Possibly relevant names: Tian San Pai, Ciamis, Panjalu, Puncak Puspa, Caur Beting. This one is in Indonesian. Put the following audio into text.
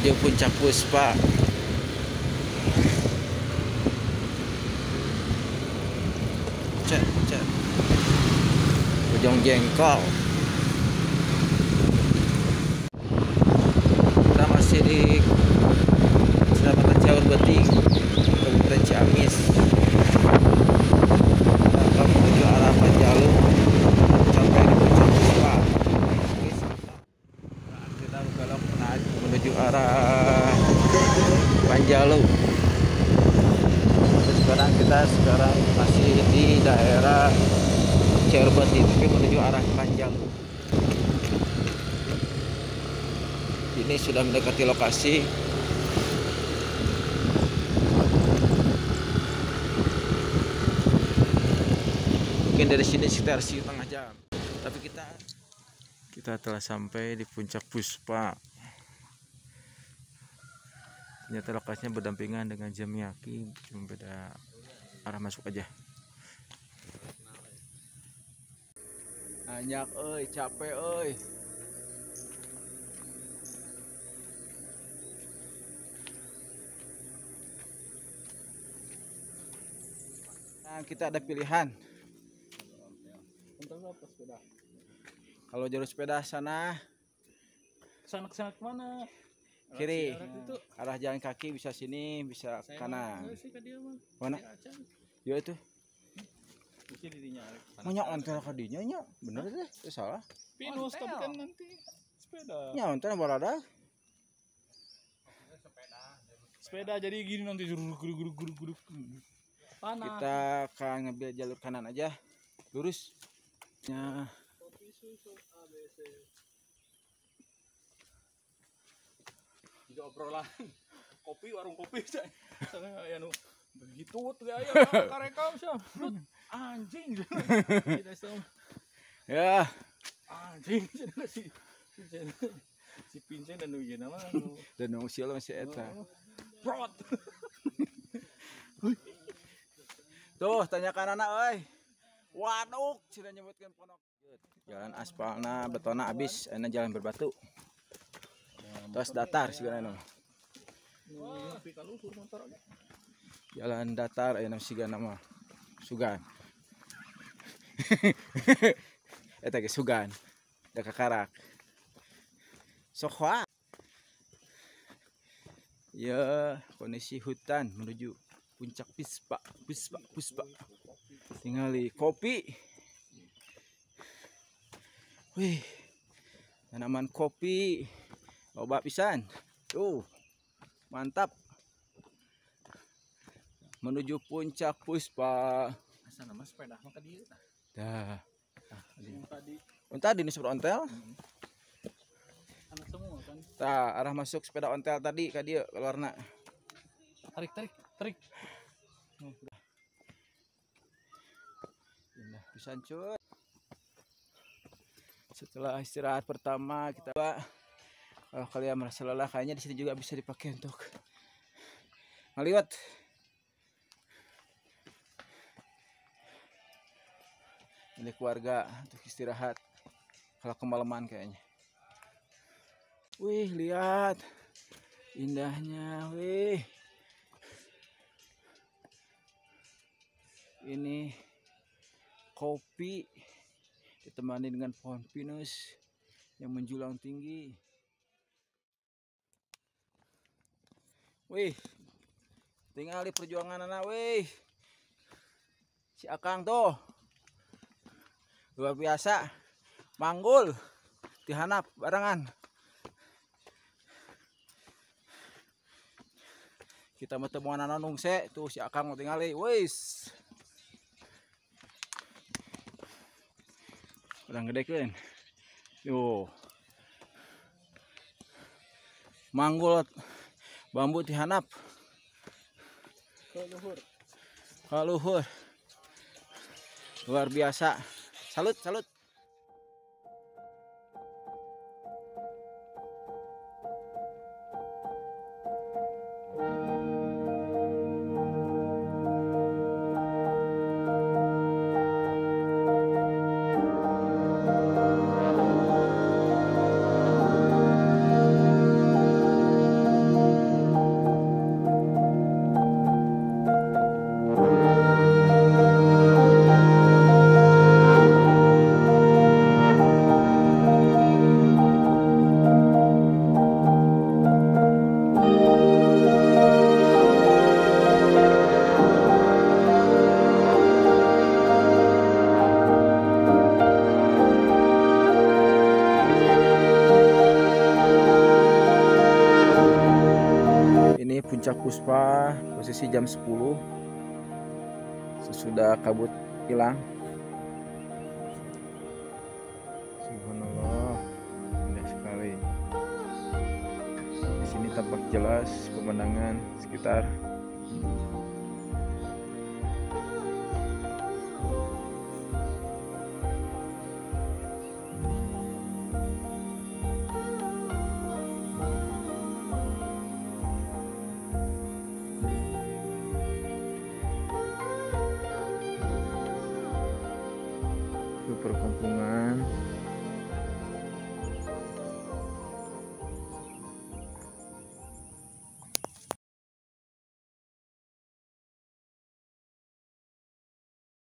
video Puncak Puspa. Cet. Ujung jengkol. Kita masih di Kecamatan Caur Beting, Kabupaten Ciamis. Kita menuju arah Panjalu sampai di Puncak Puspa. Kita berkelok menuju arah Panjalu. Sekarang masih di daerah Caur Beting, tapi menuju arah Panjalu. Ini sudah mendekati lokasi. Mungkin dari sini sekitar setengah jam. Tapi kita telah sampai di Puncak Puspa. Ternyata lokasinya berdampingan dengan Jamyaki, cuma beda arah masuk aja. Banyak euy, capek euy. Nah, kita ada pilihan. Kalau jalur sepeda sana kemana? Kiri, arah jalan kaki, bisa sini, bisa kanan. Mana? Ya itu. Banyak antara kadinya nya, bener deh, salah. Pinus tapi kan nanti sepeda. Nya antara barada. Sepeda jadi gini nanti guru. Kita akan ngambil jalur kanan aja. Lurus. Nya. Obrolan kopi, warung kopi sana ya, begitu gaya karekam sih anjing ya, anjing si pincen dan ujian nama dan usial masih eta prot tuh tanyakan anak oi waduk sudah nyebutkan ponok jalan aspalna betona abis enak jalan berbatu. Terus datar sigana. Jalan datar aya nama sigana mah. Sugan. Eta ge sugan. Da kakarak. Sokhwa. Ya, kondisi hutan menuju Puncak Puspa. Tingali kopi. Wih. Tanaman kopi. Obat pisan. Tuh. Mantap. Menuju Puncak Puspa. Asa nama sepeda mah ka dieu tah. Tah. Tadi disebut ontel. Anak semua kan. Tah, arah masuk sepeda ontel tadi ka dieu keluarna. Tarik. Indah pisan cuy. Setelah istirahat pertama kita kalau kalian merasa lelah, kayaknya di sini juga bisa dipakai untuk ngaliwat. Ini keluarga untuk istirahat kalau kemalaman kayaknya. Wih, lihat indahnya, wih. Ini kopi ditemani dengan pohon pinus yang menjulang tinggi. Wih, tinggal di perjuangan anak, wih. Si Akang tuh luar biasa, manggul, dihanap barengan. Kita bertemu anak nungse, tuh si Akang mau tinggal, wih. Orang gede kan, yo, manggul. Bambu dihanap kaluhur luar biasa, salut. Puncak Puspa posisi jam 10 sesudah kabut hilang. Subhanallah, indah sekali. Di sini tampak jelas pemandangan sekitar. Perkampungan.